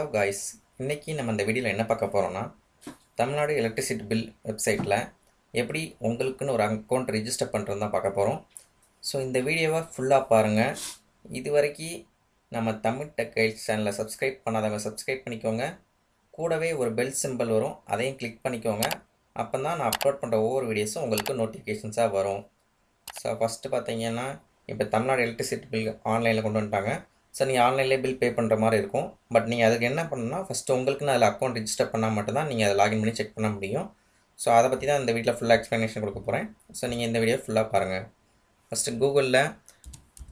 Hello guys, இன்னைக்கு நம்ம இந்த வீடியோல என்ன பார்க்க போறோம்னா தமிழ்நாடு எலக்ட்ரிசிட்டி பில் வெப்சைட்ல எப்படி உங்களுக்குன்னு ஒரு அக்கவுண்ட் ரெஜிஸ்டர் பண்றத தான் பார்க்க போறோம். சோ இந்த வீடியோவை ஃபுல்லா பாருங்க. இதுவரைக்கும் நம்ம தமிழ் டெக்ஸ் சேனலை சப்ஸ்கிரைப் பண்ணாதவங்க சப்ஸ்கிரைப் பண்ணிக்கோங்க. கூடவே ஒரு பெல் சிம்பல் வரும், அதையும் கிளிக் பண்ணிக்கோங்க. அப்பதான் நான் அப்லோட் பண்ற ஒவ்வொரு வீடியோஸும் உங்களுக்கு நோட்டிஃபிகேஷன்ஸா வரும். சோ ஃபர்ஸ்ட் பாத்தீங்கன்னா இப்ப தமிழ்நாடு எலக்ட்ரிசிட்டி பில் ஆன்லைன்ல கொண்டு வந்துட்டாங்க. So, நீங்க ஆன்லைன்ல பில் பே பண்ற மாதிரி இருக்கும். பட் நீங்க அதுக்கு என்ன பண்ணனும்னா ஃபர்ஸ்ட் உங்களுக்கு அதுல அக்கவுண்ட் ரெஜிஸ்டர் பண்ணா மட்டும் தான் நீங்க அதை லாகின் பண்ணி செக் பண்ண முடியும். சோ அத பத்தி தான் இந்த வீடியோல ஃபுல் எக்ஸ்பிளனேஷன் கொடுக்க போறேன். சோ நீங்க இந்த வீடியோ ஃபுல்லா பாருங்க. ஃபர்ஸ்ட் கூகுள்ல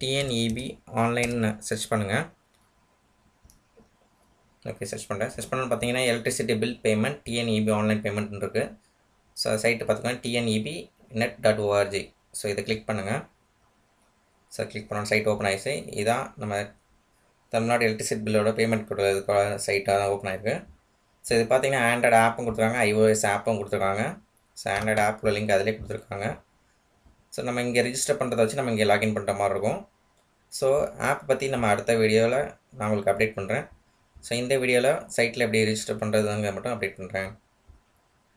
TNEB ஆன்லைன் சர்ச் பண்ணுங்க. ஓகே, சர்ச் பண்ணா பாத்தீங்கன்னா electricity bill payment TNEB online payment இருக்கு. சோ சைட் பாத்தீங்கன்னா tnebnet.org. சோ இத கிளிக் பண்ணுங்க. சோ கிளிக் பண்ணா சைட் ஓபன் ஆயிடுச்சு. இதான் நம்ம தமிழ்நாடு எலக்ட்ரிசிட்டி பில்லோட பேமெண்ட் கொடுக்குறதுக்கான சைட்டாக தான் ஓப்பன் ஆயிருக்கு. ஸோ இது பார்த்தீங்கன்னா ஆண்ட்ராய்டு ஆப்பும் கொடுத்துருக்காங்க, iOS ஆப்பும் கொடுத்துருக்காங்க. ஸோ ஆண்ட்ராய்டு ஆப்போட லிங்க் அதிலே கொடுத்துருக்காங்க. ஸோ நம்ம இங்கே ரெஜிஸ்டர் பண்ணுறத வச்சு நம்ம இங்கே லாகின் பண்ணுற மாதிரி இருக்கும். ஸோ ஆப் பற்றி நம்ம அடுத்த வீடியோவில் நான் உங்களுக்கு அப்டேட் பண்ணுறேன். ஸோ இந்த வீடியோவில் சைட்டில் எப்படி ரெஜிஸ்டர் பண்ணுறதுங்க மட்டும் அப்டேட் பண்ணுறேன்.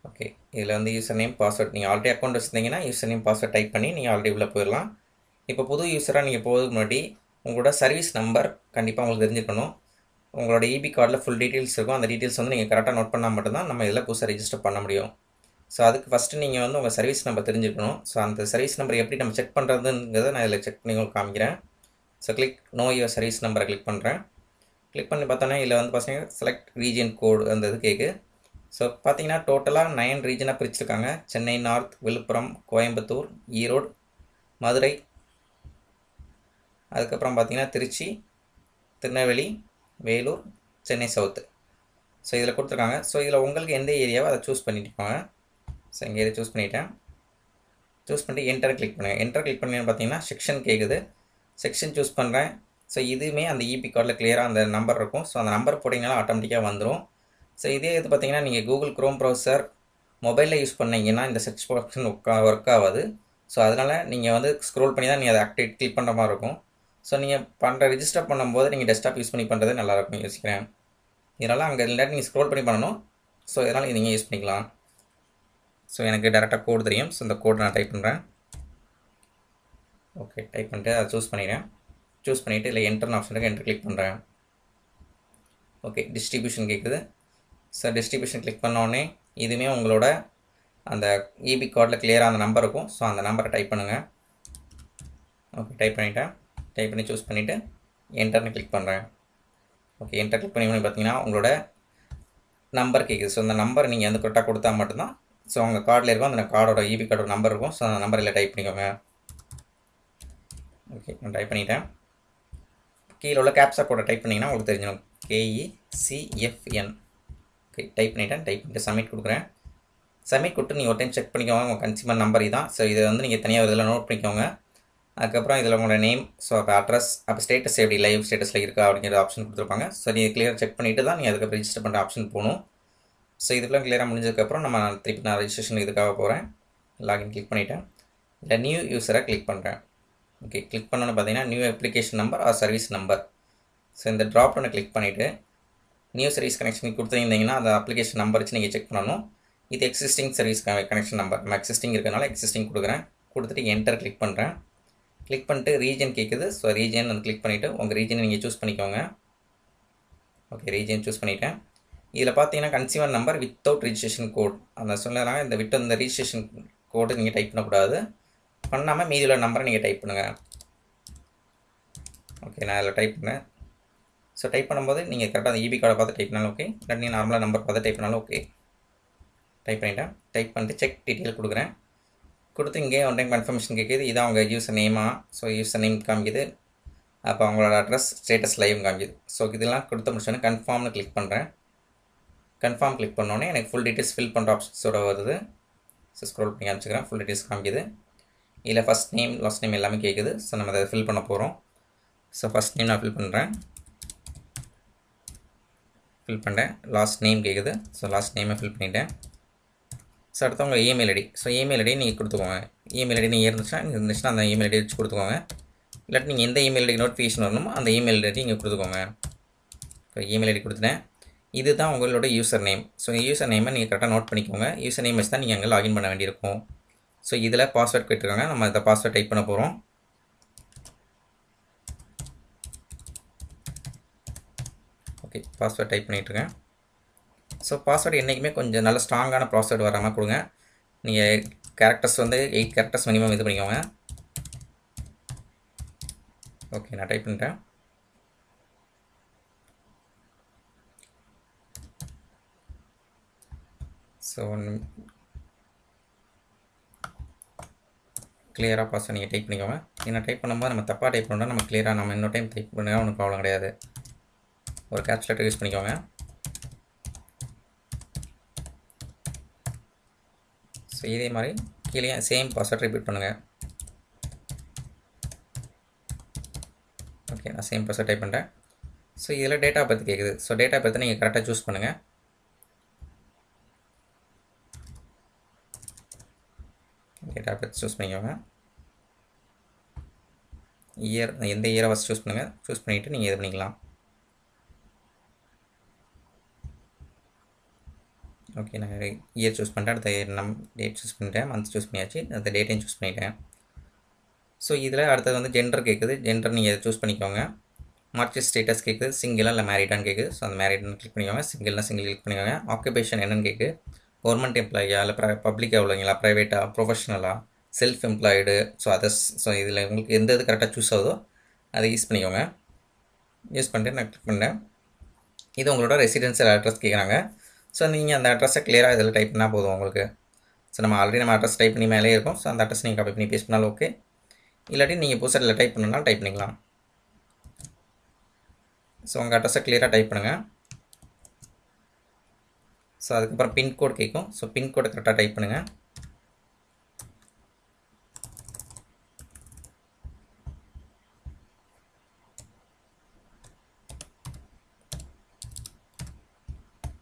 ஓகே, இதில் வந்து யூசர் நேம் பாஸ்வேர்ட், நீங்கள் ஆல்ரெடி அக்கௌண்ட் வச்சுருந்தீங்கன்னா யூசர் நேம் பாஸ்வேர்ட் டைப் பண்ணி நீங்கள் ஆல்ரெடி உள்ளே போயிடலாம். இப்போ புது யூஸராக நீங்கள் போகிறதுக்கு முன்னாடி உங்களோட சர்வீஸ் நம்பர் கண்டிப்பாக உங்களுக்கு தெரிஞ்சுக்கணும். உங்களோட EB கார்டில் ஃபுல் டீட்டெயில்ஸ் இருக்கும். அந்த டீட்டெயில்ஸ் வந்து நீங்கள் கரெக்டாக நோட் பண்ணால் மட்டும்தான் நம்ம இதில் புதுசாக ரெஜிஸ்டர் பண்ண முடியும். ஸோ அதுக்கு ஃபஸ்ட்டு நீங்கள் வந்து உங்கள் சர்வீஸ் நம்பர் தெரிஞ்சுக்கணும். ஸோ அந்த சர்வீஸ் நம்பர் எப்படி நம்ம செக் பண்ணுறதுங்கிறத நான் இதில் செக் பண்ணி உங்களுக்கு காமிக்கிறேன். So click know your service நம்பரை கிளிக் பண்ணுறேன். கிளிக் பண்ணி பார்த்தோன்னா இதில் வந்து பார்த்தீங்கன்னா செலக்ட் ரீஜியன் கோடு அந்த இது கேட்கு. ஸோ பார்த்தீங்கன்னா டோட்டலாக 9 ரீஜனாக பிரிச்சுருக்காங்க. சென்னை நார்த், விழுப்புரம், கோயம்புத்தூர், ஈரோடு, மதுரை, அதுக்கப்புறம் பார்த்திங்கன்னா திருச்சி, திருநெல்வேலி, வேலூர், சென்னை சவுத்து. ஸோ இதில் கொடுத்துருக்காங்க. ஸோ இதில் உங்களுக்கு எந்த ஏரியாவோ அதை சூஸ் பண்ணிட்டுருப்பாங்க. ஸோ எங்கள் ஏரியா சூஸ் பண்ணிவிட்டேன். சூஸ் பண்ணிட்டு என்டர் கிளிக் பண்ணுங்கள். என்டர் கிளிக் பண்ணி பார்த்தீங்கன்னா செக்ஷன் கேட்குது. செக்ஷன் சூஸ் பண்ணுறேன். ஸோ இதுவுமே அந்த EB கார்டில் கிளியராக அந்த நம்பர் இருக்கும். ஸோ அந்த நம்பர் போட்டிங்கன்னா ஆட்டோமேட்டிக்காக வந்துடும். ஸோ இதே இது பார்த்திங்கன்னா நீங்கள் கூகுள் குரோம் ப்ரௌசர் மொபைலில் யூஸ் பண்ணிங்கன்னா இந்த சர்ச் ஆப்ஷன் ஒர்க் ஆகாது. ஸோ அதனால் நீங்கள் வந்து ஸ்க்ரோல் பண்ணி தான் நீங்கள் அதை ஆக்டிவேட் கிளிக் பண்ணுற மாதிரி இருக்கும். ஸோ நீங்கள் ரெஜிஸ்டர் பண்ணும்போது நீங்கள் டெஸ்க்டாப் யூஸ் பண்ணி பண்ணுறது நல்லாயிருக்கும் யோசிக்கிறேன். இதனால் அங்கே இல்லாட்டி நீங்கள் ஸ்க்ரோல் பண்ணி பண்ணணும். ஸோ இதனால் நீங்கள் யூஸ் பண்ணிக்கலாம். ஸோ எனக்கு டேரெக்டாக கோடு தெரியும். ஸோ இந்த கோடு நான் டைப் பண்ணுறேன். ஓகே, டைப் பண்ணிட்டு அதை சூஸ் பண்ணிடுறேன். சூஸ் பண்ணிவிட்டு இல்லை என்டர்ன் ஆப்ஷனுக்கு என்டர் கிளிக் பண்ணுறேன். ஓகே, டிஸ்ட்ரிபியூஷன் கேட்குது. ஸோ டிஸ்ட்ரிபியூஷன் கிளிக் பண்ணோடனே இதுவுமே உங்களோட அந்த EB கார்டில் கிளியராக அந்த நம்பர் இருக்கும். ஸோ அந்த நம்பரை டைப் பண்ணுங்கள். ஓகே, டைப் பண்ணிவிட்டேன். டைப் பண்ணி சூஸ் பண்ணிவிட்டு என்டர்னு கிளிக் பண்ணுறேன். ஓகே, என்டர் கிளிக் பண்ணி பார்த்தீங்கன்னா உங்களோட நம்பர் கேட்குது. ஸோ அந்த நம்பர் நீங்கள் வந்து கரெக்டாக கொடுத்தா மட்டும்தான் ஸோ உங்கள் கார்டில் இருக்கும். அந்த கார்டோட EB கார்டோட நம்பர் இருக்கும். ஸோ அந்த நம்பரில் டைப் பண்ணிக்கோங்க. ஓகே, நான் டைப் பண்ணிவிட்டேன். கீழே உள்ள கேப்சா கோடை டைப் பண்ணிங்கன்னா உங்களுக்கு தெரிஞ்சிடும். KECFN. ஓகே, டைப் பண்ணிவிட்டேன். டைப் பண்ணிட்டு சப்மிட் கொடுக்குறேன். சப்மிட் கொடுத்து நீங்கள் ஒரு டைம் செக் பண்ணிக்கோங்க. உங்கள் கன்சியூமர் நம்பர் இதான். ஸோ இதை வந்து நீங்கள் தனியாக ஒரு இதில் நோட் பண்ணிக்கோங்க. அதுக்கப்புறம் இதில் உங்களோட நேம், ஸோ அப்போ அட்ரஸ், அப்போ ஸ்டேட்டஸ் எப்படி லைவ் ஸ்டேட்டஸில் இருக்கா அப்படிங்கிற ஆப்ஷன் கொடுத்துருப்பாங்க. ஸோ நீங்கள் கிளியராக செக் பண்ணிவிட்டு தான் நீங்கள் அதுக்கப்புறம் ரெஜிஸ்டர் பண்ணுற ஆப்ஷன் போகணும். ஸோ இதுக்குலாம் கிளியராக முடிஞ்சதுக்கப்புறம் நம்ம திருப்பி நான் ரெஜிஸ்ட்ரேஷன் இதுக்காக போகிறேன். லாகின் கிளிக் பண்ணிவிட்டேன். இல்லை நியூ யூஸராக கிளிக் பண்ணுறேன். ஓகே, கிளிக் பண்ணோன்னு பார்த்தீங்கன்னா new application number or service number. So இந்த ட்ராப் ஒன்று கிளிக் பண்ணிவிட்டு நியூ சர்வீஸ் கனெக்ஷன் கொடுத்துருந்தீங்கன்னா அந்த அப்ளிகேஷன் நம்பர் வச்சு நீங்கள் செக் பண்ணணும். இது எக்ஸிஸ்டிங் சர்வீஸ் கனெக்ஷன் நம்பர், நம்ம எக்ஸிஸ்டிங் இருக்கிறனால எக்ஸிஸ்டிங் கொடுக்குறேன். கொடுத்துட்டு என்டர் கிளிக் பண்ணுறேன். கிளிக் பண்ணிட்டு ரீஜன் கேட்குது. ஸோ ரீஜன் வந்து கிளிக் பண்ணிவிட்டு உங்கள் ரீஜனை நீங்கள் சூஸ் பண்ணிக்கோங்க. ஓகே, ரீஜன் சூஸ் பண்ணிவிட்டேன். இதில் பார்த்தீங்கன்னா consumer number without registration code அந்த சொன்னாங்க. இந்த விட்டு இந்த ரிஜிஸ்ட்ரேஷன் கோடு நீங்கள் டைப் பண்ணக்கூடாது. பண்ணாமல் மீதியுள்ள நம்பரை நீங்கள் டைப் பண்ணுங்கள். ஓகே, நான் அதில் டைப் பண்ணேன். ஸோ டைப் பண்ணும்போது நீங்கள் கரெக்டாக அந்த EB கார்டை பார்த்து டைப் பண்ணாலும் ஓகே, இல்லாட்டி நீங்கள் நார்மலாக நம்பர் பார்த்து டைப் பண்ணாலும் ஓகே. டைப் பண்ணிவிட்டேன். டைப் பண்ணிட்டு செக் டீட்டெயில் கொடுக்குறேன். கொடுத்து இங்கே ஒன் டைம் கன்ஃபர்மேஷன் கேட்குது. இதான் அவங்க யூசர் நேமாக. ஸோ யூசர் நேம் காமிக்குது. அப்போ அவங்களோட அட்ரஸ், ஸ்டேட்டஸ், லைவ் காமிக்குது. ஸோ இதெல்லாம் கொடுத்து முடிச்சோன்னே கன்ஃபார்ம்னு கிளிக் பண்ணுறேன். கன்ஃபார்ம் கிளிக் பண்ணோன்னே எனக்கு ஃபுல் டீட்டெயில்ஸ் ஃபில் பண்ணுற ஆப்ஷன்ஸோட வருது. ஸோ ஸ்க்ரோல் பண்ணி காமிச்சிக்கிறேன். ஃபுல் டீட்டெயில்ஸ் காமிக்குது. இதில் ஃபஸ்ட் நேம், லாஸ்ட் நேம் எல்லாமே கேட்குது. ஸோ நம்ம அதை ஃபில் பண்ண போகிறோம். ஸோ ஃபஸ்ட் நேம் நான் ஃபில் பண்ணுறேன். ஃபில் பண்ணுறேன். லாஸ்ட் நேம் கேட்குது. ஸோ லாஸ்ட் நேமை ஃபில் பண்ணிவிட்டேன். ஸோ அடுத்து உங்கள் email ID. So email ID நீங்கள் கொடுத்துக்கோங்க. இமெயில் ஐடி நீங்கள் இருந்துச்சுன்னா அந்த இமெயில் ஐடி வச்சு கொடுத்துக்கோங்க. இல்லாட்டி நீங்கள் எந்த இமெயில் ஐடிக்கு நோட்டிஃபிகேஷன் வரணுமோ அந்த இமெயில் ஐடி நீங்கள் கொடுத்துக்கோங்க. இமெயில் ஐடி கொடுத்துட்டேன். இதுதான் உங்களோட யூசர் நேம். ஸோ யூசர் நேமை நீங்கள் கரெக்டாக நோட் பண்ணிக்கோங்க. யூசர் நேம் வச்சு தான் நீங்கள் அங்கே லாகின் பண்ண வேண்டியிருக்கும். ஸோ இதில் பாஸ்வேர்ட் கேட்டிருக்காங்க, நம்ம இதை பாஸ்வேர்ட் டைப் பண்ண போகிறோம். ஓகே, பாஸ்வேர்ட் டைப் பண்ணிகிட்ருக்கேன். ஸோ பாஸ்வேர்டு என்றைக்குமே கொஞ்சம் நல்ல ஸ்ட்ராங்கான பாஸ்வேர்டு வராமல் கொடுங்க. நீங்கள் கேரக்டர்ஸ் வந்து 8 கேரக்டர்ஸ் மினிமம் இது பண்ணிக்கோங்க. ஓகே, நான் டைப் பண்ணிட்டேன். ஸோ கிளியராக பாஸ்வேர்டு நீங்கள் டைப் பண்ணிக்கோங்க. ஏன்னா டைப் பண்ணும்போது நம்ம தப்பாக டைப் பண்ணோம்னா நம்ம கிளியராக நம்ம இன்னொரு டைம் டைப் பண்ணால் ஒன்றும் ப்ராப்ளம் கிடையாது. ஒரு கேப்ஸ் லெட்டர் யூஸ் பண்ணிக்கோங்க. ஸோ இதே மாதிரி கீழே சேம் பாஸ்வேர்ட் ரிப்பீட் பண்ணுங்கள். ஓகே, நான் சேம் பாஸ்வேர்ட் டைப் பண்ணுறேன். ஸோ இதில் டேட்டா பற்றி கேட்குது. ஸோ டேட்டா பற்றி நீங்கள் கரெக்டாக சூஸ் பண்ணுங்கள். டேட்டா பற்றி சூஸ் பண்ணிக்கோங்க. இயர், எந்த இயரை ஃபஸ்ட் சூஸ் பண்ணுங்கள். சூஸ் பண்ணிவிட்டு நீங்கள் இது பண்ணிக்கலாம். ஓகே, நான் இயர் சூஸ் பண்ணிட்டேன். அடுத்த நம் டேட் சூஸ் பண்ணிட்டேன். மந்த் சூஸ் பண்ணியாச்சு. அந்த டேட்டையும் சூஸ் பண்ணிட்டேன். ஸோ இதில் அடுத்தது வந்து ஜெண்டர் கேட்குது. ஜெண்டர் நீங்கள் சூஸ் பண்ணிக்கோங்க. மார்க்கெட் ஸ்டேட்டஸ் கேட்குது, சிங்கிளாக இல்லை மேரிடான்னு கேட்குது. ஸோ அந்த மேரிடான்னு கிளிக் பண்ணிக்கோங்க. சிங்கிள்னா சிங்கிள் கிளிக் பண்ணிக்கோங்க. ஆக்குபேஷன் என்னென்னு கேட்குது. கவர்மெண்ட் எம்ப்ளாயா இல்லை பப்ளிக்காக உள்ளவங்களா, ப்ரைவேட்டாக, ப்ரொஃபஷனலாக, self employed, so others. So இதில் உங்களுக்கு எந்த இது கரெக்டாக சூஸ் ஆகுதோ அதை யூஸ் பண்ணிக்கோங்க. யூஸ் பண்ணிட்டு நான் கிளிக் பண்ணேன். இது உங்களோட ரெசிடென்சியல் அட்ரஸ் கேட்குறாங்க. ஸோ நீங்கள் அந்த அட்ரஸை கிளியராக இதில் டைப் பண்ணால் போதும் உங்களுக்கு. ஸோ நம்ம ஆல்ரெடி நம்ம அட்ரஸ் டைப் பண்ணி மேலே இருக்கும். ஸோ அந்த அட்ரஸ் நீங்கள் காப்பி பண்ணி பேஸ்ட் பண்ணாலும் ஓகே, இல்லாட்டி நீங்கள் புதுசாக இதில் டைப் பண்ணணும்னா டைப் பண்ணிக்கலாம். ஸோ உங்கள் அட்ரஸை கிளியராக டைப் பண்ணுங்கள். ஸோ அதுக்கப்புறம் பின்கோடு கேட்கும். ஸோ பின்கோடை கரெக்டாக டைப் பண்ணுங்கள்.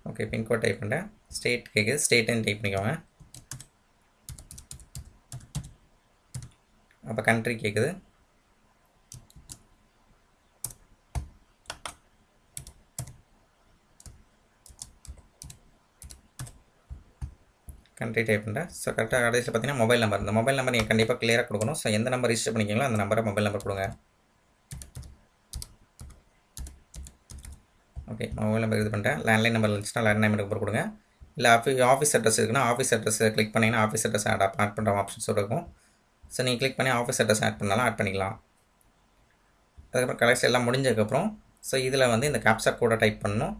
ஓகே, பின்கோட் டைப் பண்ணுறேன். ஸ்டேட் கேட்குது, ஸ்டேட்டுன்னு டைப் பண்ணிக்கோங்க. அப்போ கண்ட்ரி கேட்குது. கண்ட்ரி டைப் பண்ணுறேன். ஸோ கரெக்டாக கடைசியில் பார்த்தீங்கன்னா மொபைல் நம்பர். இந்த மொபைல் நம்பர் நீங்கள் கண்டிப்பாக கிளியராக கொடுக்கணும். ஸோ எந்த நம்பர் ரிஜிஸ்டர் பண்ணிக்கிங்களோ அந்த நம்பரை மொபைல் நம்பர் கொடுங்க. ஓகே, மொபைல் நம்பர் இது பண்ணுறேன். லேண்ட்லைன் நம்பர் இருந்துச்சுன்னா லேண்ட்லைன் நம்பர் கொடுங்க. இல்லை ஆஃபீஸ் அட்ரஸ் இருக்குன்னா ஆஃபீஸ் அட்ரஸை கிளிக் பண்ணிங்கன்னா ஆஃபீஸ் அட்ரஸ் ஆட் பண்ணுற ஆப்ஷன்ஸ் இருக்கும். ஸோ நீங்கள் கிளிக் பண்ணி ஆஃபீஸ் அட்ரஸ் ஆட் பண்ணாலும் ஆட் பண்ணிக்கலாம். அதுக்கப்புறம் கலெக்ஷன் எல்லாம் முடிஞ்சதுக்கப்புறம் ஸோ இதில் வந்து இந்த கேப்சா கோடை டைப் பண்ணணும்.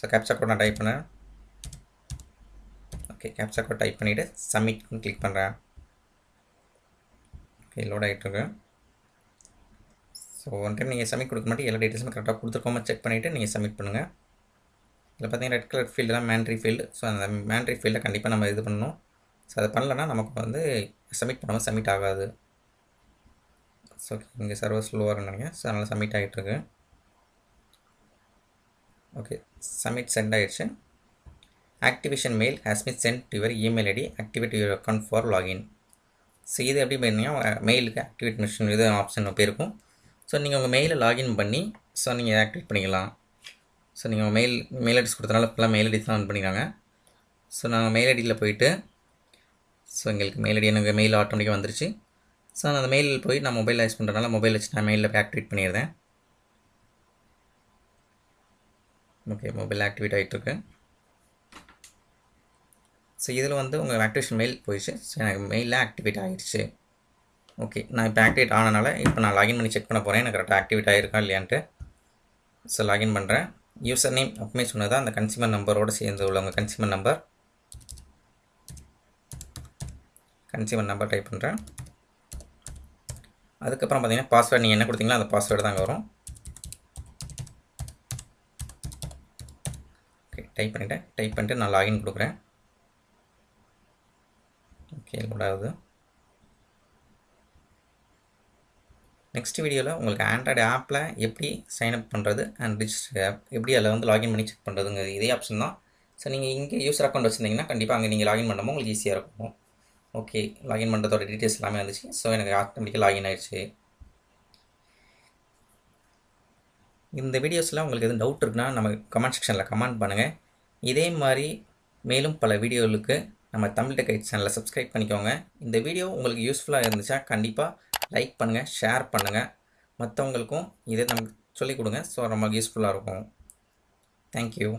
ஸோ கேப்சா கோடை டைப் பண்ணேன். ஓகே, கேப்சா கோட் டைப் பண்ணிவிட்டு சப்மிட்னு கிளிக் பண்ணுறேன். ஓகே, லோட் ஆகிட்ருக்கு. ஸோ ஒன் டைம் நீங்கள் சப்மிட் கொடுக்க மாட்டேன். எல்லா டீட்டெயில்ஸும் கரெக்டாக கொடுத்துருக்கோமா செக் பண்ணிவிட்டு நீங்கள் சப்மிட் பண்ணுங்கள். இதில் பார்த்தீங்கன்னா ரெட் கலர் ஃபீல்டு தான் மேண்ட்ரி ஃபீல்டு. ஸோ அந்த மேண்ட்ரி ஃபீல்டை கண்டிப்பாக நம்ம இது பண்ணணும். ஸோ அதை பண்ணலைன்னா நமக்கு வந்து சப்மிட் பண்ணாமல் சப்மிட் ஆகாது. ஸோ இங்கே சர்வர் ஸ்லோவாக இருந்தாங்க. ஸோ அதனால் சப்மிட் ஆகிட்ருக்கு. ஓகே, சப்மிட் சென்ட் ஆகிடுச்சு. Activation mail has been sent to your email ID. Activate your account for login. So இது எப்படி பண்ணிங்கன்னா மெயிலுக்கு ஆக்டிவேட் மிஷின் இது ஆப்ஷன் போயிருக்கும். ஸோ நீங்கள் உங்கள் மெயிலில் லாகின் பண்ணி ஸோ நீங்கள் ஆக்டிவேட் பண்ணிக்கலாம். ஸோ நீங்கள் உங்கள் மெயில் ஐடிஸ் கொடுத்தனால ஃபுல்லாக மெயில் ஐடிஸ் தான் ஆன் பண்ணிக்கிறாங்க. ஸோ நாங்கள் மெயில் ஐடியில் போயிட்டு ஸோ எங்களுக்கு மெயில் ஐடி எனக்கு மெயில் ஆட்டோமேட்டிக்காக வந்துருச்சு. ஸோ நான் அந்த மெயிலில் போய் நான் மொபைலில் யூஸ் பண்ணுறதுனால மொபைல் வச்சு நான் மெயிலில் போய் ஆக்டிவேட் பண்ணிடுறேன். ஓகே, மொபைல் ஆக்டிவேட் ஆகிட்ருக்கு. ஸோ இதில் வந்து உங்கள் ஆக்டிவேஷன் மெயில் போயிடுச்சு. ஸோ எனக்கு மெயிலில் ஆக்டிவேட் ஆகிடுச்சு. ஓகே, நான் இப்போ ஆக்டிவேட் ஆனனால இப்போ நான் லாகின் பண்ணி செக் பண்ண போகிறேன் எனக்கு கரெக்டாக ஆக்டிவேட் ஆகிருக்கா இல்லையான்ட்டு. ஸோ லாகின் பண்ணுறேன். யூசர் நேம் அப்பமே சொன்னது அந்த கன்சியூமர் நம்பரோடு சேர்ந்து உள்ளவங்க கன்சியூமர் நம்பர் டைப் பண்ணுறேன். அதுக்கப்புறம் பார்த்தீங்கன்னா பாஸ்வேர்டு நீங்கள் என்ன கொடுத்தீங்களோ அந்த பாஸ்வேர்டு தான் வரும். ஓகே, டைப் பண்ணிவிட்டேன். டைப் பண்ணிட்டு நான் லாகின் கொடுக்குறேன். ஓகே, கூடாது. நெக்ஸ்ட் வீடியோவில் உங்களுக்கு ஆண்ட்ராய்டு ஆப்பில் எப்படி சைன்அப் பண்ணுறது அண்ட் ரிஜிஸ்டர் ஆப் எப்படி அதில் வந்து லாகின் பண்ணி செக் பண்ணுறதுங்க இதே ஆப்ஷன் தான். ஸோ நீங்கள் இங்கே யூஸர் அக்கௌண்ட் வச்சுருந்தீங்கன்னா கண்டிப்பாக அங்கே நீங்கள் லாகின் பண்ணும்போது உங்களுக்கு ஈஸியாக இருக்கும். ஓகே, லாகின் பண்ணுறதோட டீட்டெயில்ஸ் எல்லாமே வந்துச்சு. ஸோ எனக்கு ஆட்டோமேட்டிக்காக லாகின் ஆகிடுச்சு. இந்த வீடியோஸ்லாம் உங்களுக்கு எதுவும் டவுட் இருக்குன்னா நம்ம கமெண்ட் செக்ஷனில் கமெண்ட் பண்ணுங்கள். இதே மாதிரி மேலும் பல வீடியோவுக்கு நம்ம தமிழ் டெக் கைட் சேனலை சப்ஸ்கிரைப் பண்ணிக்கோங்க. இந்த வீடியோ உங்களுக்கு யூஸ்ஃபுல்லாக இருந்துச்சா கண்டிப்பாக லைக் பண்ணுங்கள், ஷேர் பண்ணுங்கள். மற்றவங்களுக்கும் இதை நமக்கு சொல்லிக் கொடுங்க. ஸோ நமக்கு யூஸ்ஃபுல்லாக இருக்கும். தேங்க்யூ.